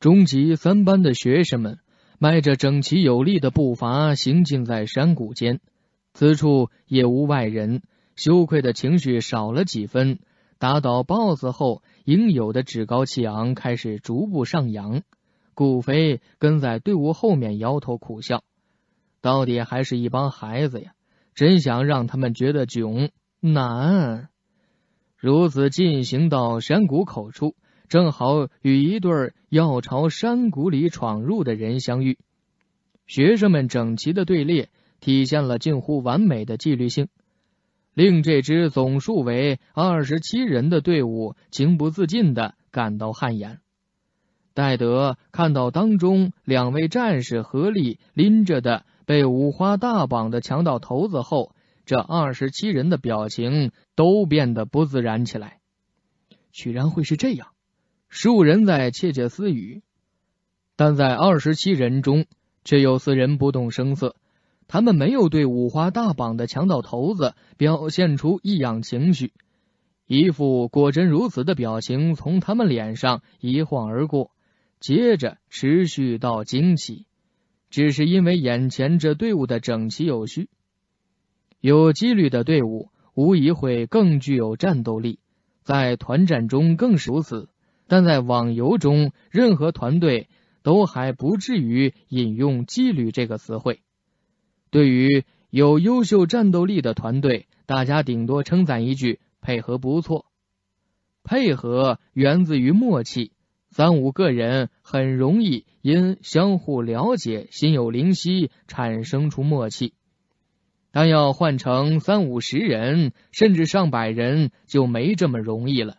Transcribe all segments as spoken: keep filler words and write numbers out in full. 中级三班的学生们迈着整齐有力的步伐行进在山谷间，此处也无外人，羞愧的情绪少了几分。打倒 B O S S 后应有的趾高气昂开始逐步上扬。古肥跟在队伍后面摇头苦笑，到底还是一帮孩子呀，真想让他们觉得囧难。如此进行到山谷口处，正好与一对要朝山谷里闯入的人相遇。学生们整齐的队列体现了近乎完美的纪律性，令这支总数为二十七人的队伍情不自禁地感到汗颜。戴德看到当中两位战士合力拎着的被五花大绑的强盗头子后，这二十七人的表情都变得不自然起来。居然会是这样，数人在窃窃私语，但在二十七人中却有四人不动声色，他们没有对五花大绑的强盗头子表现出异样情绪，一副果真如此的表情从他们脸上一晃而过，接着持续到惊奇，只是因为眼前这队伍的整齐有序。有纪律的队伍无疑会更具有战斗力，在团战中更是如此，但在网游中任何团队都还不至于引用纪律这个词汇。对于有优秀战斗力的团队，大家顶多称赞一句配合不错。配合源自于默契，三五个人很容易因相互了解心有灵犀产生出默契，但要换成三五十人甚至上百人就没这么容易了，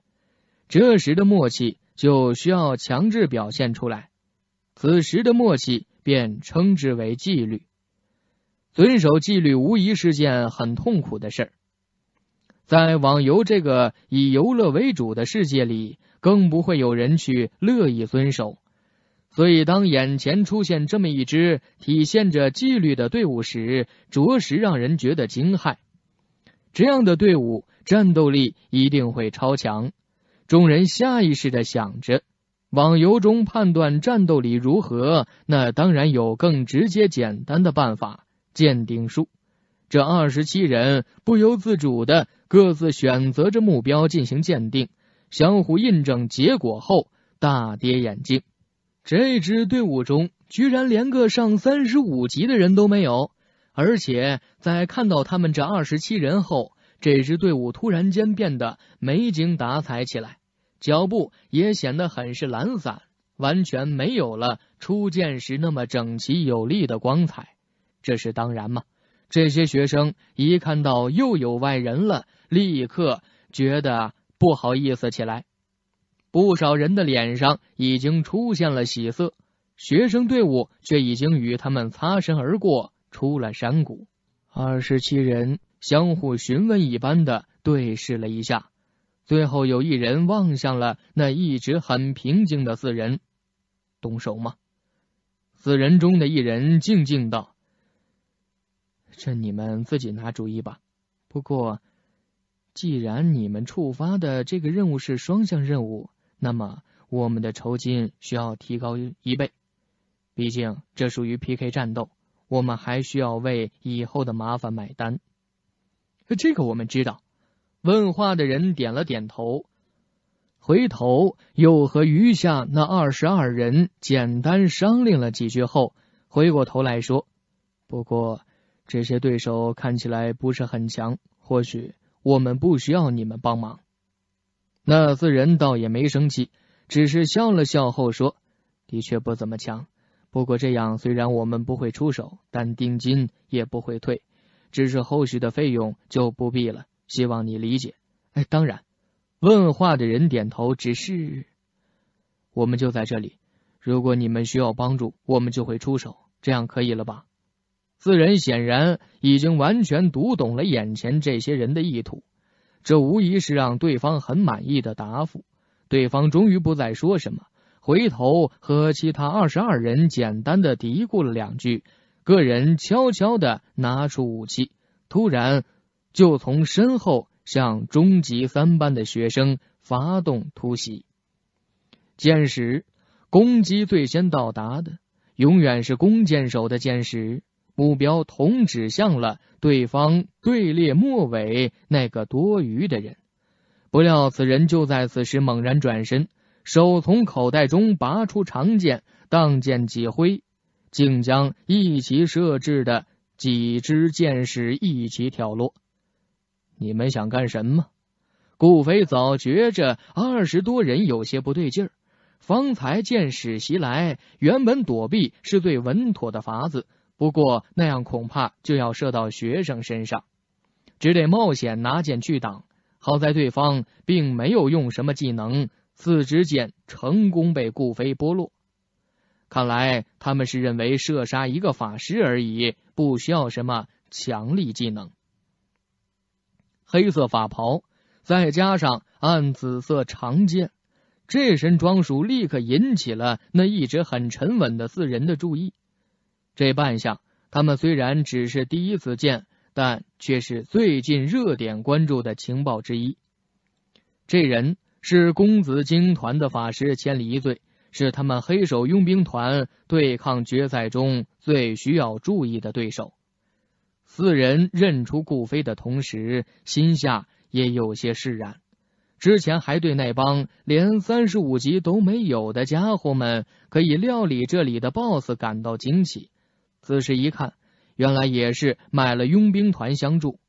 这时的默契就需要强制表现出来，此时的默契便称之为纪律。遵守纪律无疑是件很痛苦的事儿，在网游这个以游乐为主的世界里，更不会有人去乐意遵守。所以当眼前出现这么一支体现着纪律的队伍时，着实让人觉得惊骇。这样的队伍战斗力一定会超强。众人下意识地想着，网游中判断战斗力如何，那当然有更直接简单的办法，鉴定术。这二十七人不由自主地各自选择着目标进行鉴定，相互印证结果后大跌眼镜。这支队伍中居然连个上三十五级的人都没有，而且在看到他们这二十七人后，这支队伍突然间变得没精打采起来，脚步也显得很是懒散，完全没有了初见时那么整齐有力的光彩。这是当然嘛，这些学生一看到又有外人了，立刻觉得不好意思起来。不少人的脸上已经出现了喜色，学生队伍却已经与他们擦身而过，出了山谷。二十七人相互询问一般的对视了一下，最后有一人望向了那一直很平静的四人，动手吗？四人中的一人静静道：“这你们自己拿主意吧，不过既然你们触发的这个任务是双向任务，那么我们的酬金需要提高一倍，毕竟这属于 P K 战斗，我们还需要为以后的麻烦买单。”“这个我们知道。”问话的人点了点头，回头又和余下那二十二人简单商量了几句后，回过头来说：“不过这些对手看起来不是很强，或许我们不需要你们帮忙。”那四人倒也没生气，只是笑了笑后说：“的确不怎么强，不过这样虽然我们不会出手，但定金也不会退，只是后续的费用就不必了，希望你理解。”“哎，当然。”问话的人点头，“只是我们就在这里，如果你们需要帮助，我们就会出手，这样可以了吧？”四人显然已经完全读懂了眼前这些人的意图，这无疑是让对方很满意的答复。对方终于不再说什么，回头和其他二十二人简单的嘀咕了两句，个人悄悄的拿出武器，突然就从身后向中级三班的学生发动突袭。见时，攻击最先到达的永远是弓箭手的箭矢，目标同指向了对方队列末尾那个多余的人。不料此人就在此时猛然转身，手从口袋中拔出长剑，当剑几挥，竟将一起设置的几支箭矢一起挑落。你们想干什么？顾肥早觉着二十多人有些不对劲儿。方才箭矢袭来，原本躲避是最稳妥的法子，不过那样恐怕就要射到学生身上，只得冒险拿剑去挡。好在对方并没有用什么技能，四支箭成功被顾飞拨落。看来他们是认为射杀一个法师而已，不需要什么强力技能。黑色法袍再加上暗紫色长剑，这身装束立刻引起了那一直很沉稳的四人的注意。这半下，他们虽然只是第一次见，但却是最近热点关注的情报之一。这人是公子京团的法师千里一醉，是他们黑手佣兵团对抗决赛中最需要注意的对手。四人认出顾飞的同时，心下也有些释然。之前还对那帮连三十五级都没有的家伙们可以料理这里的 B O S S 感到惊喜，此时一看，原来也是买了佣兵团相助。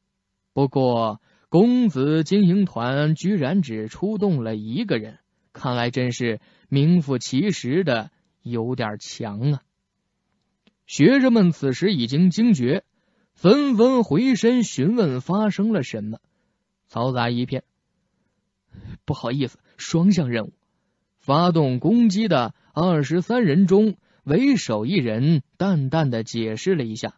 不过公子精英团居然只出动了一个人，看来真是名副其实的有点强啊。学生们此时已经惊觉，纷纷回身询问发生了什么，嘈杂一片。不好意思，双向任务。发动攻击的二十三人中，为首一人淡淡的解释了一下。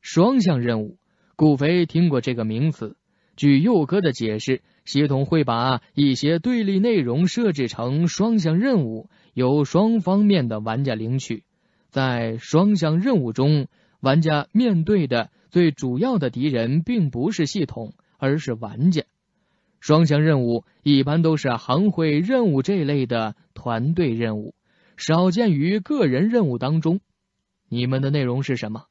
双向任务，顾飞听过这个名词，据佑哥的解释，系统会把一些对立内容设置成双向任务，由双方面的玩家领取。在双向任务中，玩家面对的最主要的敌人并不是系统，而是玩家。双向任务一般都是行会任务这类的团队任务，少见于个人任务当中。你们的内容是什么？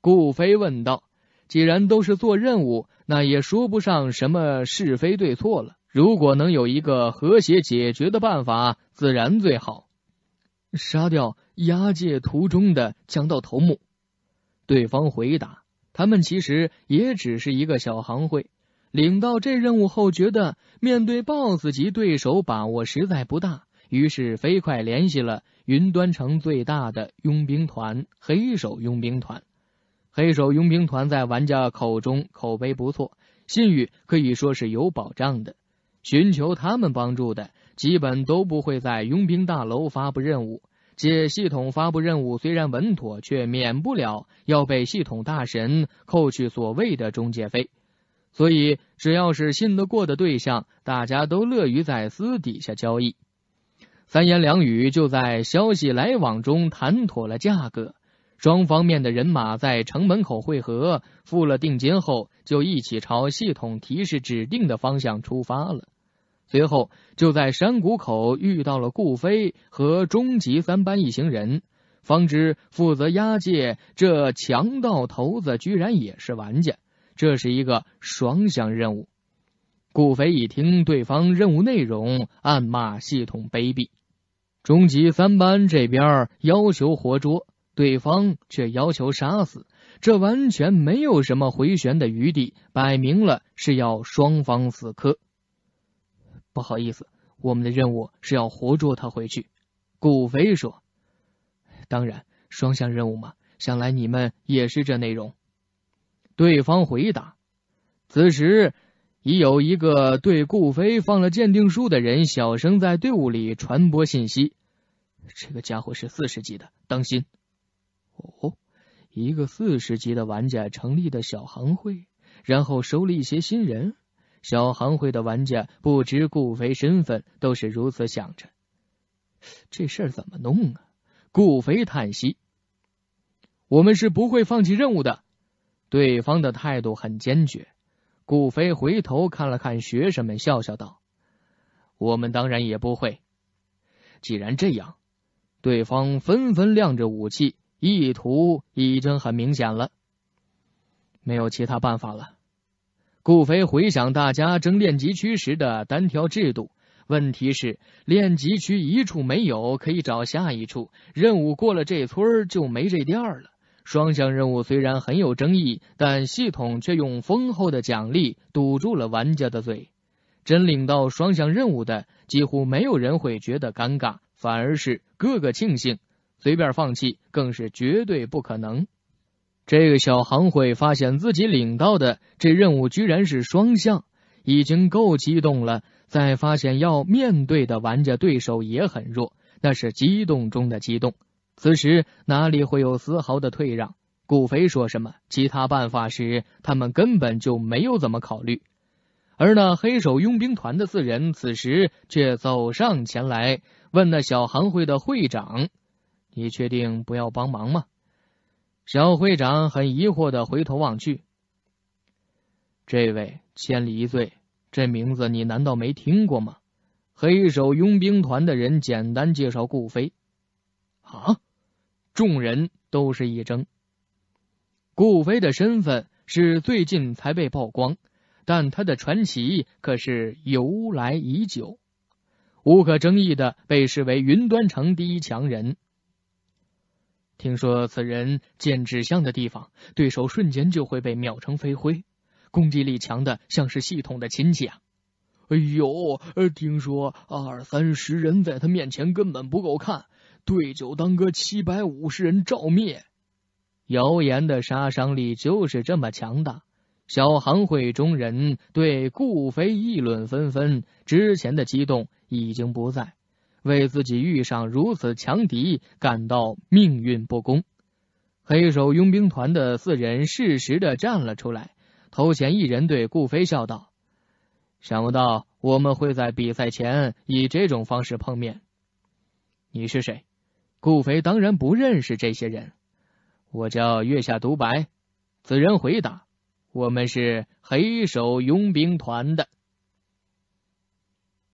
顾飞问道。既然都是做任务，那也说不上什么是非对错了，如果能有一个和谐解决的办法，自然最好。杀掉押解途中的强盗头目。对方回答。他们其实也只是一个小行会，领到这任务后，觉得面对 B O S S 级对手把握实在不大，于是飞快联系了云端城最大的佣兵团——黑手佣兵团。黑手佣兵团在玩家口中口碑不错，信誉可以说是有保障的。寻求他们帮助的，基本都不会在佣兵大楼发布任务。借系统发布任务虽然稳妥，却免不了要被系统大神扣去所谓的中介费。所以只要是信得过的对象，大家都乐于在私底下交易。三言两语就在消息来往中谈妥了价格，双方面的人马在城门口汇合，付了定金后就一起朝系统提示指定的方向出发了。随后就在山谷口遇到了顾飞和终极三班一行人，方知负责押解这强盗头子居然也是玩家。这是一个双向任务。顾飞一听对方任务内容，暗骂系统卑鄙。终极三班这边要求活捉，对方却要求杀死，这完全没有什么回旋的余地，摆明了是要双方死磕。不好意思，我们的任务是要活捉他回去。顾飞说。当然，双向任务嘛，想来你们也是这内容。对方回答。此时已有一个对顾飞放了鉴定书的人小声在队伍里传播信息，这个家伙是四十级的，当心。哦，一个四十级的玩家成立的小行会，然后收了一些新人。小行会的玩家不知顾飞身份，都是如此想着。这事儿怎么弄啊？顾飞叹息。我们是不会放弃任务的。对方的态度很坚决。顾飞回头看了看学生们，笑笑道，我们当然也不会。既然这样，对方纷纷亮着武器，意图已经很明显了。没有其他办法了。顾飞回想大家争练级区时的单挑制度，问题是练级区一处没有，可以找下一处。任务过了这村就没这店了。双向任务虽然很有争议，但系统却用丰厚的奖励堵住了玩家的嘴。真领到双向任务的，几乎没有人会觉得尴尬，反而是个个庆幸。随便放弃更是绝对不可能。这个小行会发现自己领到的这任务居然是双向，已经够激动了，再发现要面对的玩家对手也很弱，那是激动中的激动。此时哪里会有丝毫的退让？顾飞说什么其他办法时，他们根本就没有怎么考虑。而那黑手佣兵团的四人此时却走上前来，问那小行会的会长：“你确定不要帮忙吗？”小会长很疑惑的回头望去。这位千里一醉，这名字你难道没听过吗？黑手佣兵团的人简单介绍顾飞。啊！众人都是一怔。顾飞的身份是最近才被曝光，但他的传奇可是由来已久，无可争议的被视为云端城第一强人。听说此人见指向的地方，对手瞬间就会被秒成飞灰，攻击力强的像是系统的亲戚啊！哎呦，听说二三十人在他面前根本不够看，对九当哥七百五十人照灭。谣言的杀伤力就是这么强大。小行会中人对顾飞议论纷纷，之前的激动已经不在。为自己遇上如此强敌感到命运不公。黑手佣兵团的四人适时的站了出来，头前一人对顾飞笑道：“想不到我们会在比赛前以这种方式碰面。”“你是谁？”顾飞当然不认识这些人。“我叫月下独白。”此人回答：“我们是黑手佣兵团的。”